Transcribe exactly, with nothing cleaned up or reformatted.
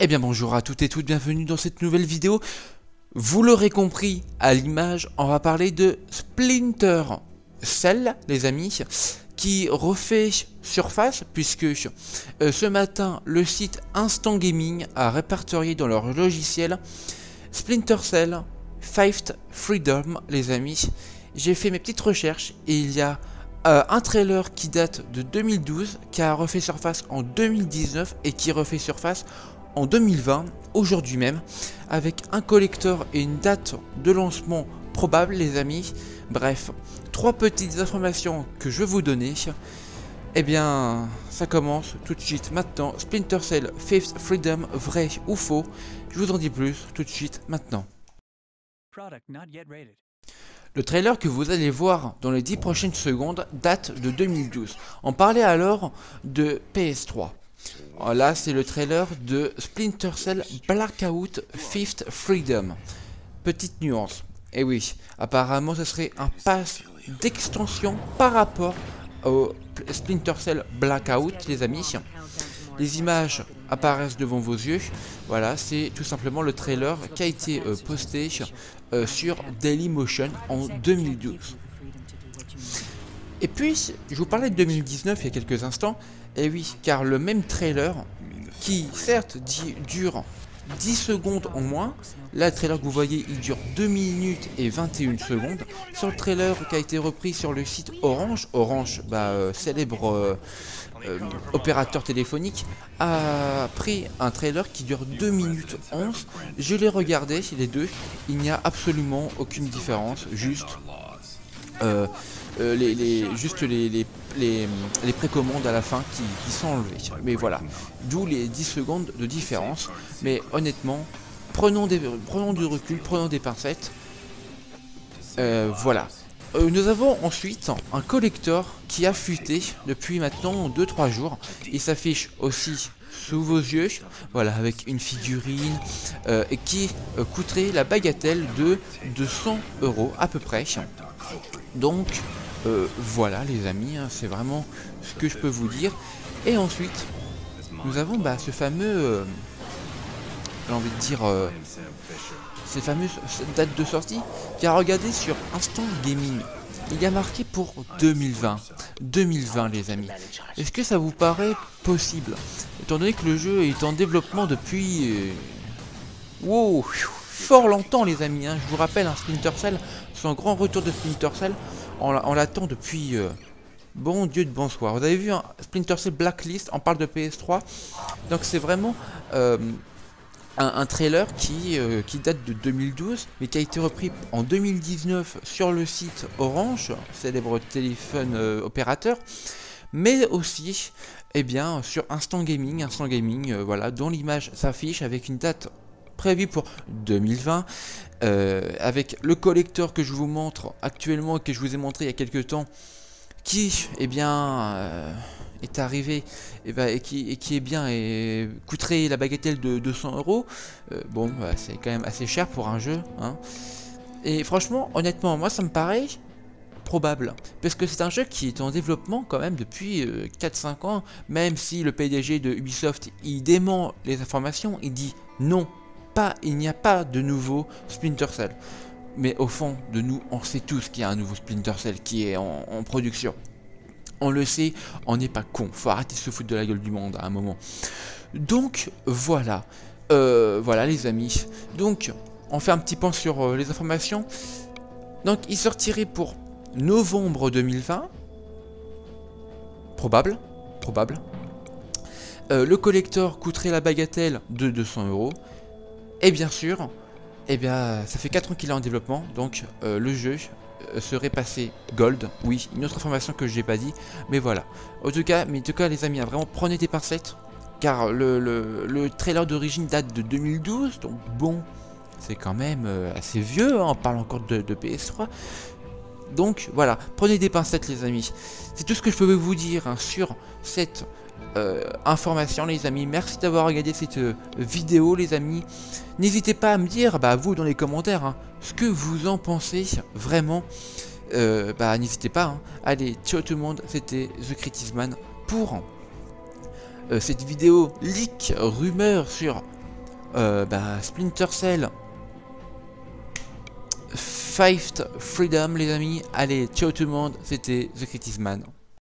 Eh bien bonjour à toutes et toutes, bienvenue dans cette nouvelle vidéo. Vous l'aurez compris à l'image, on va parler de Splinter Cell, les amis, qui refait surface puisque euh, ce matin, le site Instant Gaming a répertorié dans leur logiciel Splinter Cell Fifth Freedom, les amis. J'ai fait mes petites recherches et il y a Euh, un trailer qui date de deux mille douze, qui a refait surface en deux mille dix-neuf et qui refait surface en deux mille vingt, aujourd'hui même, avec un collector et une date de lancement probable, les amis. Bref, trois petites informations que je vais vous donner. Eh bien, ça commence tout de suite maintenant. Splinter Cell Fifth Freedom, vrai ou faux? Je vous en dis plus tout de suite maintenant. Product not yet rated. Le trailer que vous allez voir dans les dix prochaines secondes date de deux mille douze. On parlait alors de P S trois. Là, c'est le trailer de Splinter Cell Blackout Fifth Freedom. Petite nuance. Et oui, apparemment, ce serait un pass d'extension par rapport au Splinter Cell Blackout, les amis. Les images apparaissent devant vos yeux. Voilà, c'est tout simplement le trailer qui a été euh, posté euh, sur Dailymotion en deux mille douze. Et puis, je vous parlais de deux mille dix-neuf il y a quelques instants. Et oui, car le même trailer, qui certes dit, dure dix secondes en moins, là le trailer que vous voyez, il dure deux minutes et vingt et une secondes, sur le trailer qui a été repris sur le site Orange. Orange, bah, euh, célèbre euh, euh, opérateur téléphonique, a pris un trailer qui dure deux minutes onze, je l'ai regardé, les deux, il n'y a absolument aucune différence, juste euh, euh, les, les, juste les, les, les, les précommandes à la fin qui, qui sont enlevées, mais voilà, d'où les dix secondes de différence, mais honnêtement, Prenons, des, prenons du recul, prenons des pincettes. Euh, voilà. Euh, nous avons ensuite un collector qui a fuité depuis maintenant deux trois jours. Il s'affiche aussi sous vos yeux. Voilà, avec une figurine euh, qui euh, coûterait la bagatelle de deux cents euros à peu près. Donc, euh, voilà les amis, hein, c'est vraiment ce que je peux vous dire. Et ensuite, nous avons bah, ce fameux... Euh, j'ai envie de dire euh, ces fameuses dates de sortie, car regardez sur Instant Gaming, il y a marqué pour deux mille vingt, les amis. Est-ce que ça vous paraît possible, étant donné que le jeu est en développement depuis euh, wow, fort longtemps les amis, hein. Je vous rappelle, un Splinter Cell, son grand retour de Splinter Cell, on, on l'attend depuis euh, bon Dieu de bonsoir. Vous avez vu, hein, Splinter Cell Blacklist, on parle de P S trois, donc c'est vraiment... Euh, Un, un trailer qui, euh, qui date de deux mille douze, mais qui a été repris en deux mille dix-neuf sur le site Orange, célèbre téléphone euh, opérateur, mais aussi eh bien, sur Instant Gaming, Instant Gaming euh, voilà, dont l'image s'affiche avec une date prévue pour deux mille vingt, euh, avec le collector que je vous montre actuellement, que je vous ai montré il y a quelques temps, qui eh bien... Euh est arrivé et, bah, et, qui, et qui est bien et coûterait la bagatelle de deux cents euros. Euh, bon, bah, c'est quand même assez cher pour un jeu, hein. Et franchement, honnêtement, moi ça me paraît probable, parce que c'est un jeu qui est en développement quand même depuis euh, quatre cinq ans, même si le P D G de Ubisoft il dément les informations, il dit non, pas, il n'y a pas de nouveau Splinter Cell. Mais au fond de nous, on sait tous qu'il y a un nouveau Splinter Cell qui est en, en production. On le sait, on n'est pas con. Faut arrêter de se foutre de la gueule du monde à un moment. Donc, voilà. Euh, voilà, les amis. Donc, on fait un petit point sur euh, les informations. Donc, il sortirait pour novembre deux mille vingt. Probable. Probable. Euh, le collector coûterait la bagatelle de deux cents euros. Et bien sûr, eh bien, ça fait quatre ans qu'il est en développement. Donc, euh, le jeu... serait passé gold, oui, une autre information que je n'ai pas dit, mais voilà. En tout cas, mais en tout cas les amis, hein, vraiment prenez des pincettes, car le, le, le trailer d'origine date de deux mille douze, donc bon, c'est quand même euh, assez vieux, hein, on parle encore de, de P S trois, donc voilà, prenez des pincettes les amis. C'est tout ce que je peux vous dire, hein, sur cette euh, information les amis. Merci d'avoir regardé cette euh, vidéo les amis. N'hésitez pas à me dire, bah, vous dans les commentaires, hein, ce que vous en pensez vraiment. euh, Bah n'hésitez pas, hein. Allez, ciao tout le monde, c'était TheCritizMan pour euh, cette vidéo leak rumeur sur euh, bah, Splinter Cell Fifth Freedom, les amis. Allez, ciao tout le monde, c'était TheCritizMan.